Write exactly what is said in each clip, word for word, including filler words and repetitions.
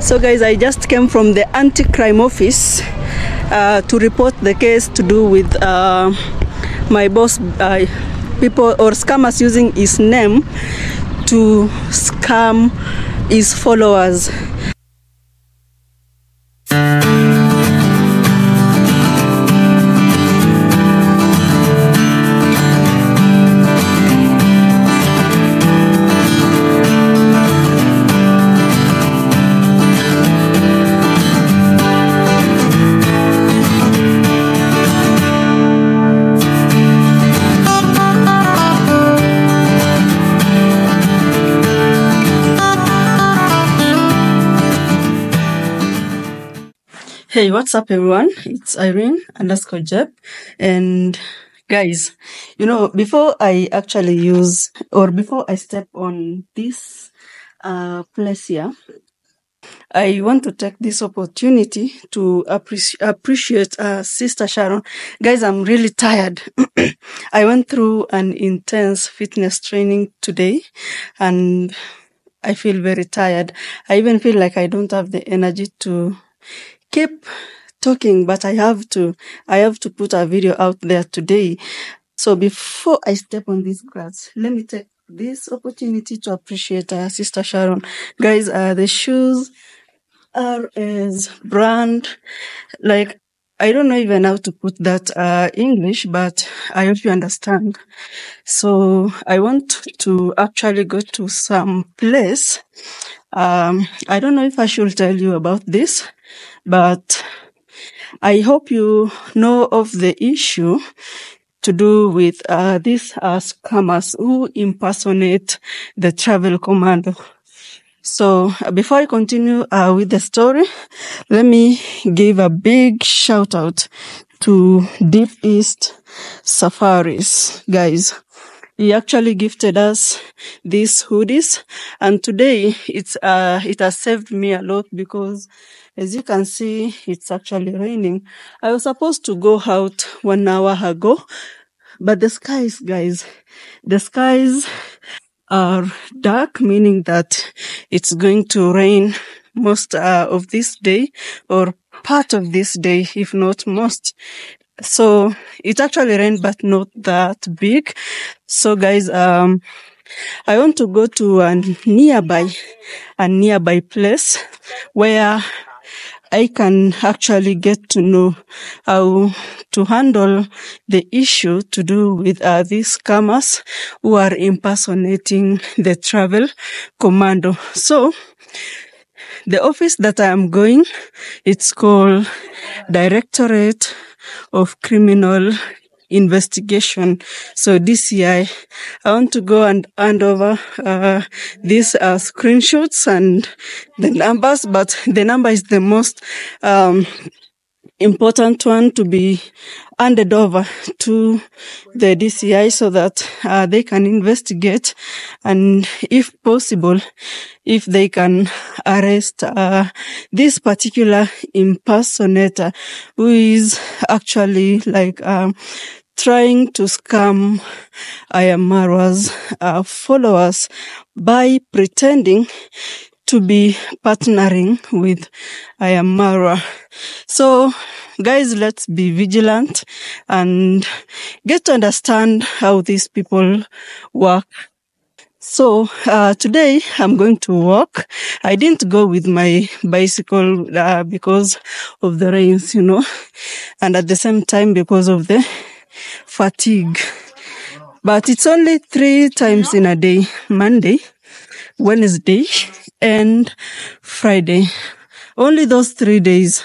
So guys, I just came from the anti-crime office uh, to report the case to do with uh, my boss, uh, people or scammers using his name to scam his followers. Hey, what's up everyone? It's Irene underscore Jeb. And guys, you know, before I actually use or before I step on this uh, place here, I want to take this opportunity to appreci appreciate uh, Sister Sharon. Guys, I'm really tired. I went through an intense fitness training today and I feel very tired. I even feel like I don't have the energy to keep talking, but I have to, I have to put a video out there today. So before I step on this grass, let me take this opportunity to appreciate uh, Sister Sharon. Guys, uh, the shoes are as brand, like, I don't know even how to put that uh, English, but I hope you understand. So I want to actually go to some place. Um, I don't know if I should tell you about this, but I hope you know of the issue to do with uh, these uh, scammers who impersonate the travel commando. So uh, before I continue uh, with the story, let me give a big shout out to Deep East Safaris. Guys, he actually gifted us these hoodies, and today it's uh, it has saved me a lot because, as you can see, it's actually raining. I was supposed to go out one hour ago, but the skies, guys, the skies are dark, meaning that it's going to rain most uh, of this day or part of this day, if not most. So it actually rained, but not that big. So guys, um, I want to go to a nearby, a nearby place where I can actually get to know how to handle the issue to do with uh, these scammers who are impersonating the travel commando. So the office that I am going, it's called Directorate of Criminal Investigation. So D C I, I want to go and hand over uh, these uh, screenshots and the numbers, but the number is the most um, important one to be handed over to the D C I so that uh, they can investigate and, if possible, if they can arrest uh, this particular impersonator who is actually like um, trying to scam Ayamara's uh, followers by pretending to be partnering with Ayamara. So guys, let's be vigilant and get to understand how these people work. So uh, today I'm going to walk. I didn't go with my bicycle uh, because of the rains, you know, and at the same time because of the fatigue. But it's only three times in a day: Monday, Wednesday, and Friday. Only those three days.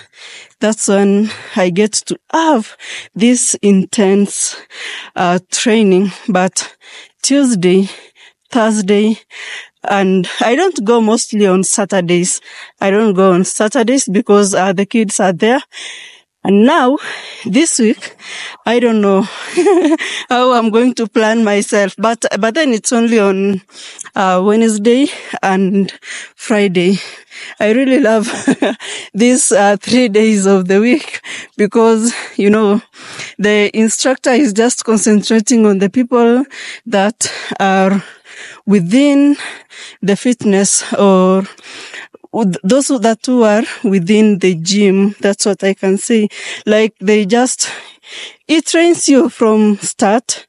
That's when I get to have this intense uh, training. But Tuesday, Thursday, and I don't go mostly on Saturdays. I don't go on Saturdays because uh, the kids are there. And now, this week, I don't know how I'm going to plan myself. But but then it's only on uh, Wednesday and Friday. I really love these uh, three days of the week because, you know, the instructor is just concentrating on the people that are within the fitness or those that who are within the gym, that's what I can say. Like they just, it trains you from start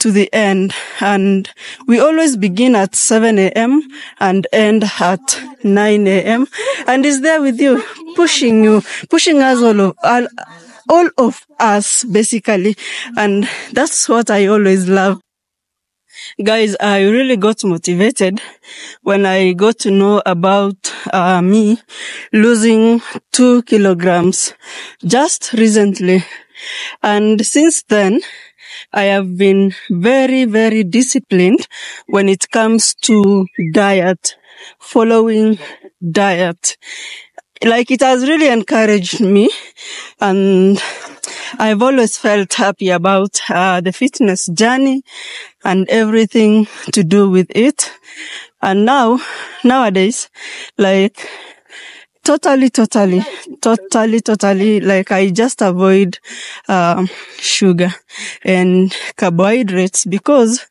to the end. And we always begin at seven a m and end at nine a m And it's there with you, pushing you, pushing us all of, all, all of us basically. And that's what I always love. Guys, I really got motivated when I got to know about uh, me losing two kilograms just recently. And since then, I have been very, very disciplined when it comes to diet, following diet. Like it has really encouraged me, and I've always felt happy about uh, the fitness journey and everything to do with it. And now, nowadays, like totally, totally, totally, totally, like I just avoid um, sugar and carbohydrates, because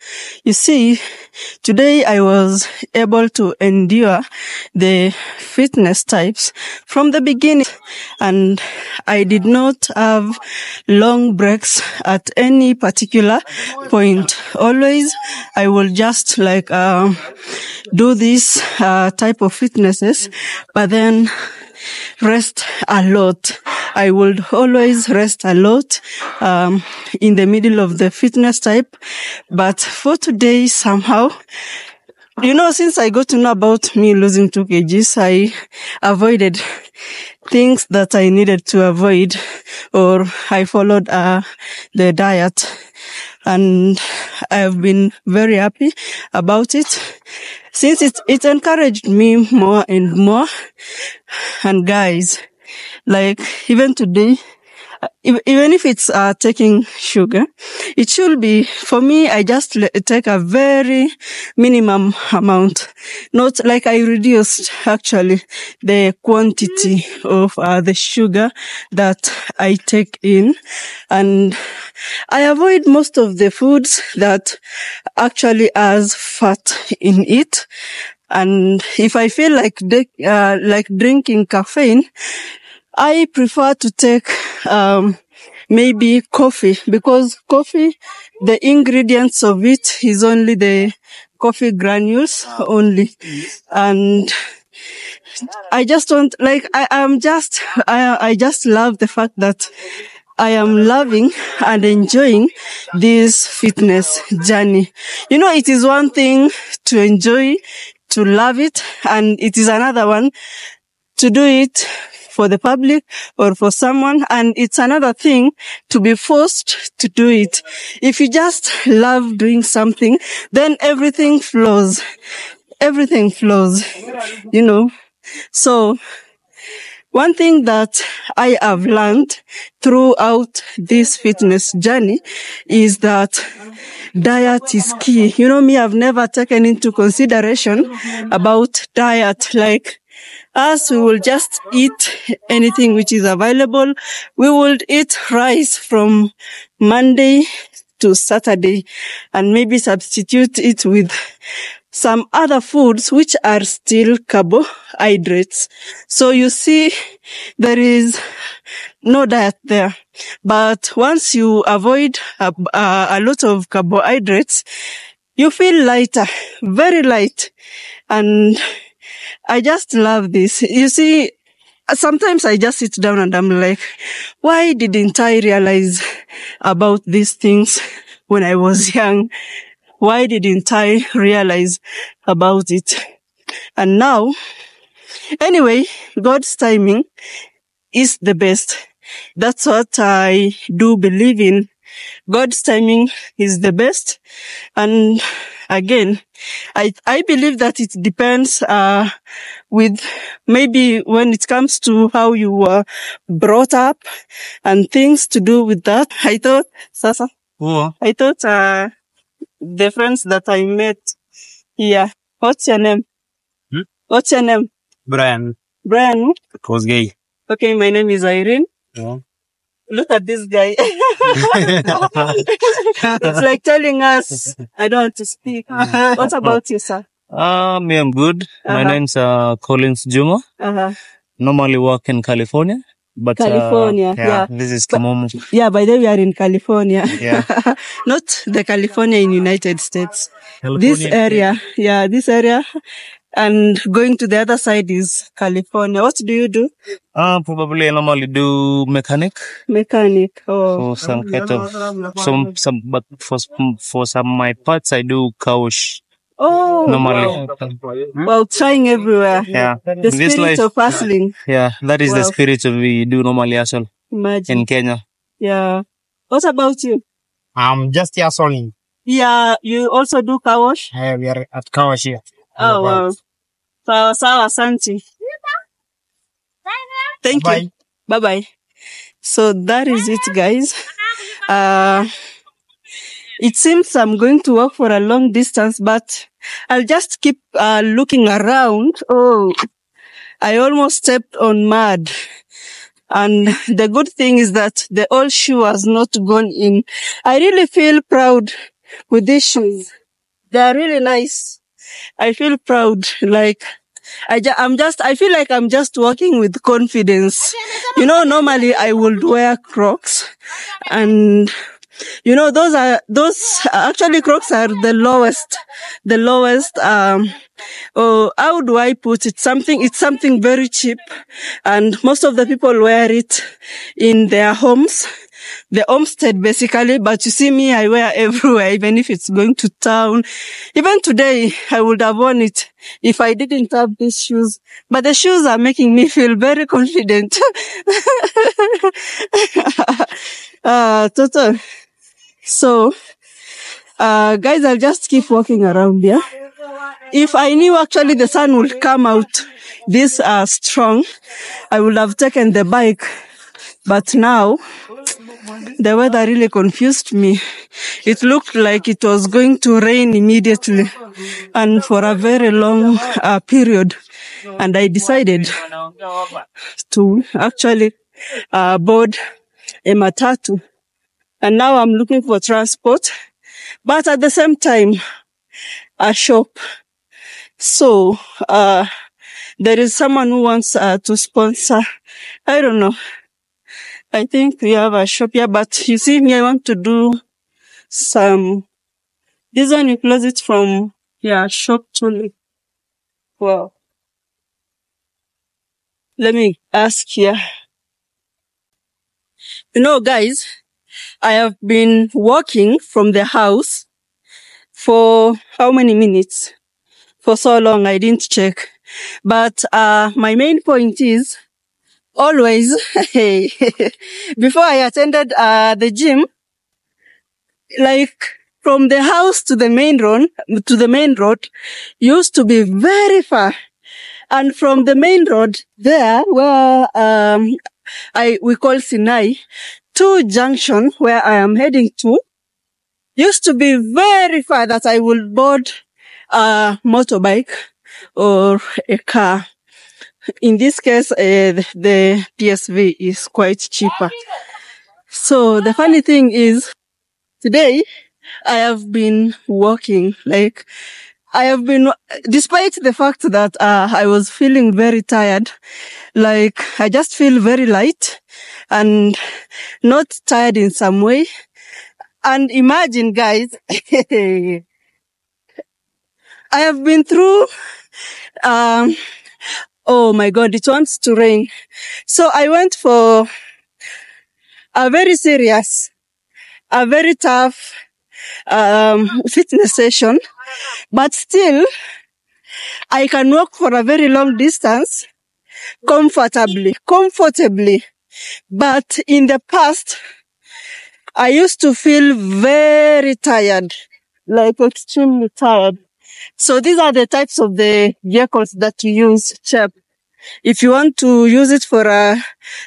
you see, today I was able to endure the fitness types from the beginning, and I did not have long breaks at any particular point. Always I will just like um do this uh, type of fitnesses, but then rest a lot. I would always rest a lot um, in the middle of the fitness type. But for today, somehow, you know, since I got to know about me losing two kgs, I avoided things that I needed to avoid, or I followed uh, the diet. And I've been very happy about it, since it, it encouraged me more and more. And guys, like even today, even if it's uh, taking sugar, it should be, for me, I just take a very minimum amount. Not like I reduced actually the quantity of uh, the sugar that I take in. And I avoid most of the foods that actually has fat in it. And if I feel like uh, like drinking caffeine, I prefer to take um maybe coffee, because coffee, the ingredients of it is only the coffee granules only. And I just don't like, I am just, I, I just love the fact that I am loving and enjoying this fitness journey. You know, it is one thing to enjoy, to love it, and it is another one to do it for the public or for someone. And it's another thing to be forced to do it. If you just love doing something, then everything flows. Everything flows, you know. So one thing that I have learned throughout this fitness journey is that diet is key. You know, me, I've never taken into consideration about diet. Like us, we will just eat anything which is available. We will eat rice from Monday to Saturday and maybe substitute it with some other foods which are still carbohydrates. So you see, there is no diet there. But once you avoid a, a, a lot of carbohydrates, you feel lighter, very light. And I just love this. You see, sometimes I just sit down and I'm like, why didn't I realize about these things when I was young? Why didn't I realize about it? And now, anyway, God's timing is the best. That's what I do believe in. God's timing is the best. And again, I, I believe that it depends, uh, with maybe when it comes to how you were brought up and things to do with that. I thought, Sasa, yeah. I thought, uh, the friends that I met here. What's your name? Hmm? What's your name? Brian. Brian? It was gay. Okay, my name is Irene. Yeah. Look at this guy. It's like telling us, I don't want to speak. What about you, sir? Uh, me, I'm good. Uh-huh. My name's uh, Collins Juma. Uh-huh. Normally work in California. But, California, uh, yeah, yeah. This is the but, moment. Yeah, by the way, we are in California. Yeah. Not the California in United States. California, this area, yeah, this area. And going to the other side is California. What do you do? Uh, probably I normally do mechanic. Mechanic, oh. For some kind of, some, some, but for, for some of my parts, I do couch. Oh, normally. Wow. Well, trying everywhere. Yeah. The spirit life, of hustling. Yeah, that is wow. The spirit of we do normally hustle. Imagine. In Kenya. Yeah. What about you? I'm just hustling. Yeah, you also do car wash? Yeah, we are at car wash here. Oh, wow. Sawa, sawa, asante. Thank Bye. you. Bye-bye. So that is it, guys. Uh, it seems I'm going to walk for a long distance, but I'll just keep uh, looking around. Oh, I almost stepped on mud. And the good thing is that the old shoe has not gone in. I really feel proud with these shoes. They are really nice. I feel proud. Like, I ju- I'm just, I feel like I'm just walking with confidence. You know, normally I would wear Crocs. And, you know, those are, those, actually Crocs are the lowest, the lowest, um, oh, how do I put it? Something, it's something very cheap. And most of the people wear it in their homes. The homestead basically, but you see me, I wear everywhere, even if it's going to town. Even today, I would have worn it if I didn't have these shoes. But the shoes are making me feel very confident. uh, total. So, uh, guys, I'll just keep walking around here. Yeah? If I knew actually the sun would come out this uh, strong, I would have taken the bike. But now, the weather really confused me. It looked like it was going to rain immediately and for a very long uh, period. And I decided to actually uh, board a matatu. And now I'm looking for transport, but at the same time, a shop. So uh, there is someone who wants uh, to sponsor, I don't know. I think we have a shop here, but you see me, I want to do some, this one you close it from, yeah, shop to, wow. Let me ask here. You know, guys, I have been walking from the house for how many minutes? For so long, I didn't check. But, uh, my main point is, always, before I attended uh, the gym, like from the house to the main road, to the main road, used to be very far. And from the main road there, where um, I we call Sinai, to junction where I am heading to, used to be very far that I would board a motorbike or a car. In this case, uh, the P S V is quite cheaper. So the funny thing is, today I have been walking. Like I have been, despite the fact that uh, I was feeling very tired. Like I just feel very light and not tired in some way. And imagine, guys, I have been through. Um, Oh my God, it wants to rain. So I went for a very serious, a very tough um fitness session. But still, I can walk for a very long distance comfortably, comfortably. But in the past, I used to feel very tired, like extremely tired. So these are the types of the vehicles that you use, Chep. If you want to use it for a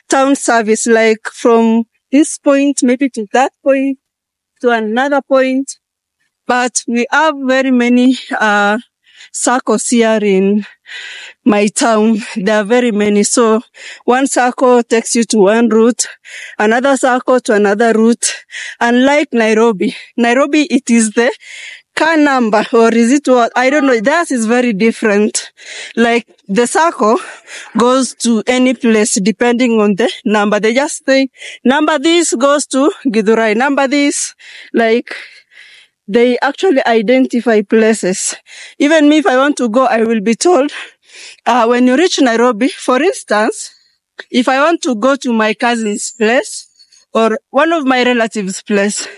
town service, like from this point, maybe to that point, to another point. But we have very many uh circles here in my town. There are very many. So one circle takes you to one route, another circle to another route. Unlike Nairobi, Nairobi, it is the car number, or is it what? I don't know. That is very different. Like the circle goes to any place depending on the number. They just say, number this goes to Gidurai, number this. Like they actually identify places. Even me, if I want to go, I will be told, uh, when you reach Nairobi, for instance, if I want to go to my cousin's place or one of my relatives' place,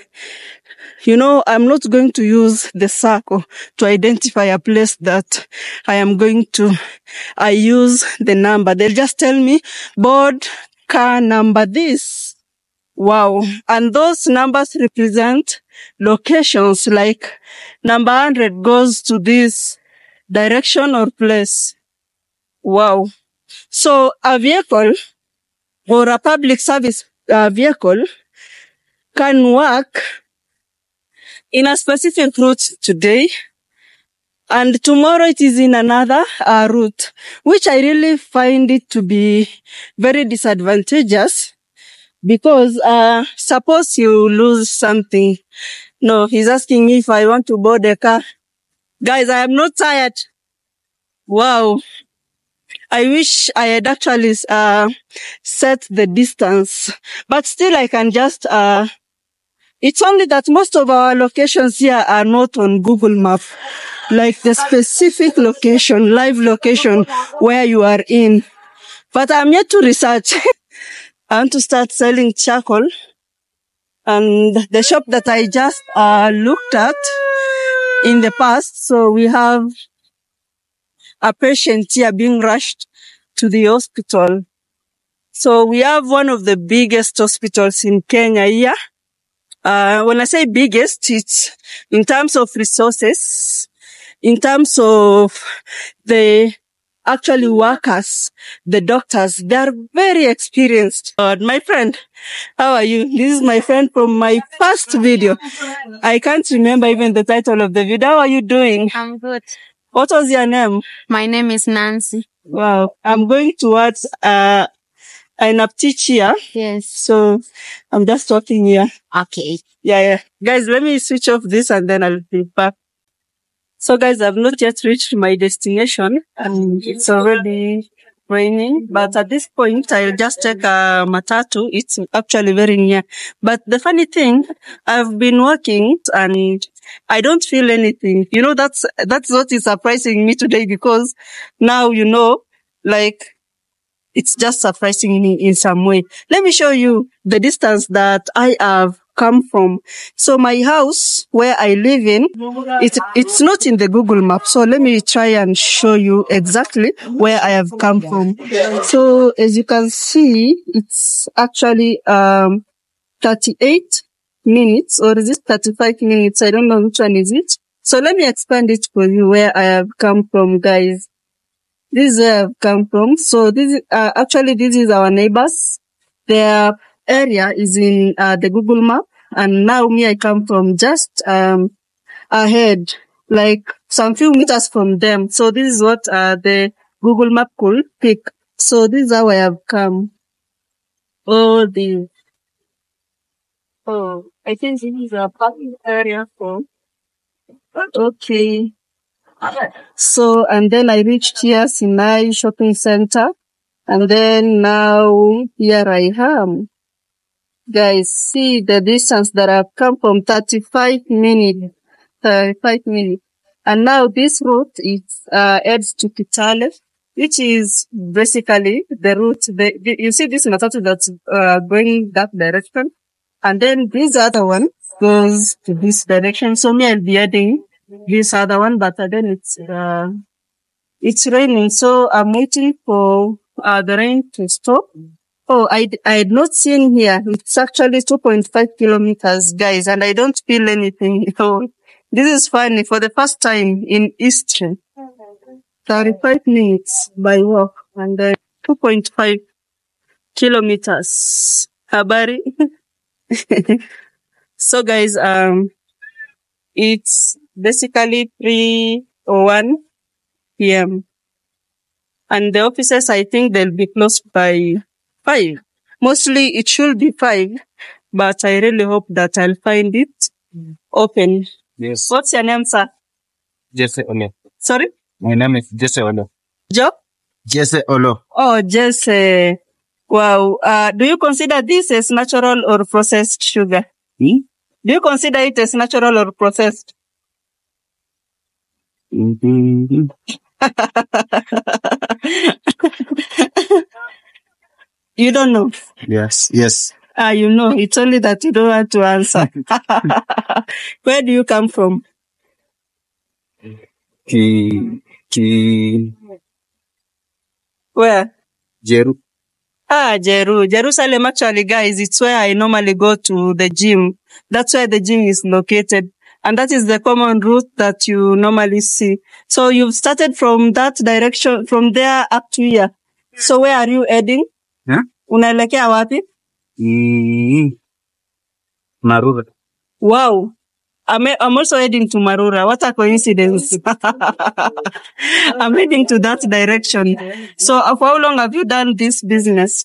you know, I'm not going to use the circle to identify a place that I am going to. I use the number. They'll just tell me, board, car number this. Wow. And those numbers represent locations, like number one hundred goes to this direction or place. Wow. So a vehicle or a public service uh, vehicle can work in a specific route today, and tomorrow it is in another uh, route, which I really find it to be very disadvantageous, because uh, suppose you lose something. No, he's asking me if I want to board a car. Guys, I am not tired. Wow. I wish I had actually uh, set the distance, but still I can just... Uh, it's only that most of our locations here are not on Google Map, like the specific location, live location where you are in. But I'm yet to research. I want to start selling charcoal. And the shop that I just uh, looked at in the past, so we have a patient here being rushed to the hospital. So we have one of the biggest hospitals in Kenya here. Uh, when I say biggest, it's in terms of resources, in terms of the actually workers, the doctors. They are very experienced. Uh, my friend, how are you? This is my friend from my first video. I can't remember even the title of the video. How are you doing? I'm good. What was your name? My name is Nancy. Wow. I'm going towards uh, I N A P Teach here. Yes. So I'm just talking here. Okay. Yeah, yeah. Guys, let me switch off this and then I'll be back. So guys, I've not yet reached my destination and it's already raining. But at this point, I'll just take a matatu. It's actually very near. But the funny thing, I've been working and I don't feel anything. You know, that's, that's what is surprising me today, because now, you know, like, it's just surprising me in some way. Let me show you the distance that I have come from. So my house where I live in, it's, it's not in the Google Map. So let me try and show you exactly where I have come from. So as you can see, it's actually, um, thirty-eight minutes, or is it thirty-five minutes? I don't know which one is it. So let me expand it for you where I have come from, guys. This is where I've come from. So this uh, actually this is our neighbors. Their area is in uh, the Google Map, and now me I come from just um ahead, like some few meters from them. So this is what uh, the Google Map could pick. So this is how I have come. All these. Oh, I think this is a parking area for... Okay. So, and then I reached here, Sinai Shopping Center. And then now, here I am. Guys, see the distance that I've come from, thirty-five minutes. thirty-five minutes. And now this route, it uh, heads to Kitale, which is basically the route. The, you see this matatu that's uh, going that direction. And then this other one goes to this direction. So me, I'll be adding this other one, but then it's, uh, it's raining. So I'm waiting for, uh, the rain to stop. Oh, I, I had not seen here. It's actually two point five kilometers, guys, and I don't feel anything at all. This is funny. For the first time in history, thirty-five minutes by walk and then two point five kilometers. Habari. So guys, um, it's basically three oh one p m and the offices, I think they'll be closed by five. Mostly it should be five, but I really hope that I'll find it open. Yes. What's your name, sir? Jesse Olo. Sorry? My name is Jesse Olo. Job? Jesse Olo. Oh, Jesse. Wow. Uh, do you consider this as natural or processed sugar? Hmm? Do you consider it as natural or processed? Mm-hmm. You don't know? Yes, yes. Ah, you know. It's only that you don't want to answer. Where do you come from? Ki, ki. Where? Jeru. Ah, Jeru. Jerusalem, actually, guys, it's where I normally go to the gym. That's where the gym is located. And that is the common route that you normally see. So you've started from that direction, from there up to here. So where are you heading? Yeah. Unaelekea wapi? Mm. Marura. Wow. I'm, I'm also heading to Marura. What a coincidence. I'm heading to that direction. So uh, for how long have you done this business?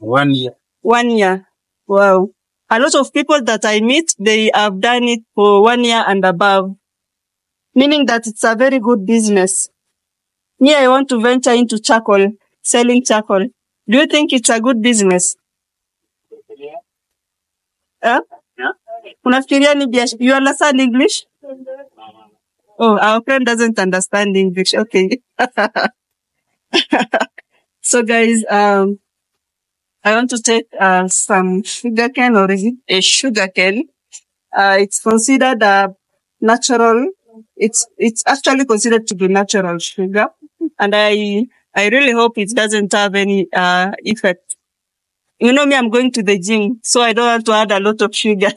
One year. One year. Wow. A lot of people that I meet, they have done it for one year and above. Meaning that it's a very good business. Me, I want to venture into charcoal, selling charcoal. Do you think it's a good business? Yeah. Huh? Yeah. You understand English? Oh, our friend doesn't understand English. Okay. So, guys, um, I want to take uh, some sugarcane, or is it a sugarcane? Uh, it's considered uh, natural. It's it's actually considered to be natural sugar, and I. I really hope it doesn't have any uh effect. You know me, I'm going to the gym, so I don't want to add a lot of sugar.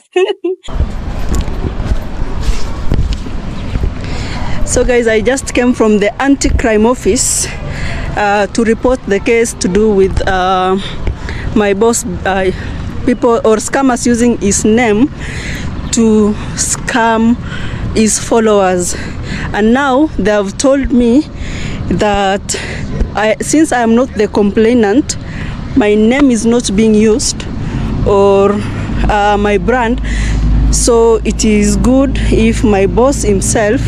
So guys, I just came from the anti-crime office uh, to report the case to do with uh, my boss, uh, people or scammers using his name to scam his followers. And now they have told me that I, since I am not the complainant, my name is not being used or uh, my brand, so it is good if my boss himself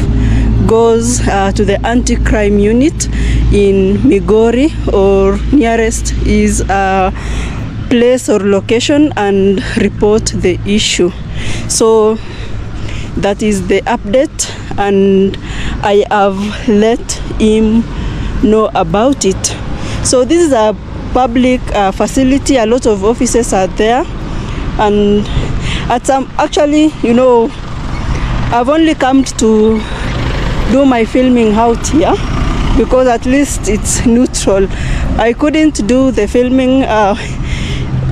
goes uh, to the anti-crime unit in Migori or nearest his uh, place or location and report the issue. So that is the update, and I have let him know about it. So this is a public uh, facility. A lot of offices are there, and at some, actually, you know, I've only come to do my filming out here because at least it's neutral. I couldn't do the filming uh,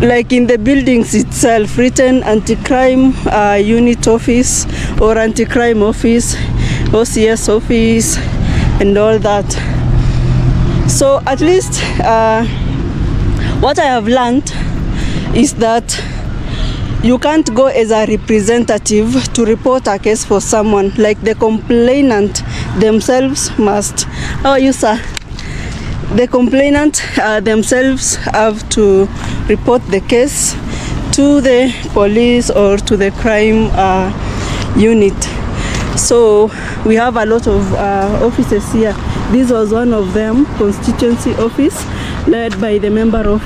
like in the buildings itself, written anti-crime uh, unit office or anti-crime office, O C S office, and all that. So at least uh, what I have learned is that you can't go as a representative to report a case for someone. Like the complainant themselves must. How are you, sir? The complainant uh, themselves have to report the case to the police or to the crime uh, unit. So we have a lot of uh, offices here. This was one of them, constituency office, led by the member of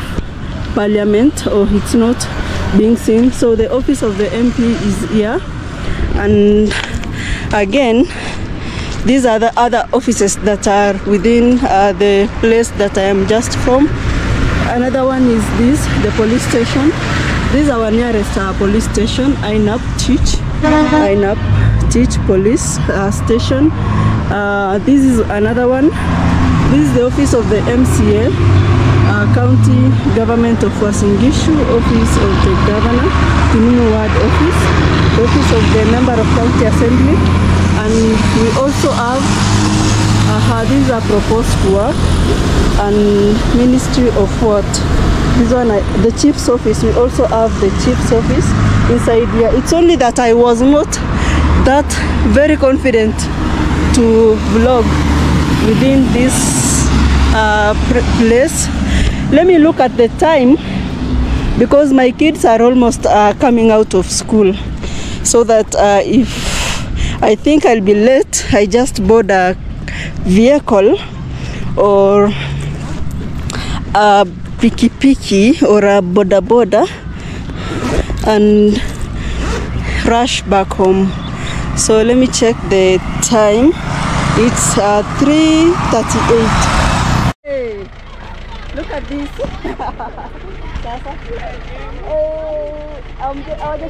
parliament, or oh, it's not being seen. So the office of the M P is here. And again, these are the other offices that are within uh, the place that I am just from. Another one is this, the police station. This is our nearest uh, police station, I N A P Teach. I N A P Teach police uh, station. Uh, this is another one. This is the office of the M C A, uh, County Government of Wasingishu, Office of the Governor, Kiminu Ward Office, Office of the Member of County Assembly, and we also have uh, these are proposed work and Ministry of what? This one, I, the Chief's Office. We also have the Chief's Office inside here. It's only that I was not that very confident to vlog within this uh, place. Let me look at the time because my kids are almost uh, coming out of school. so that uh, if I think I'll be late, I just board a vehicle or a pikipiki or a Boda-Boda and rush back home. So let me check the time. It's uh, three thirty-eight. Hey, look at this. Oh, um, the, uh, the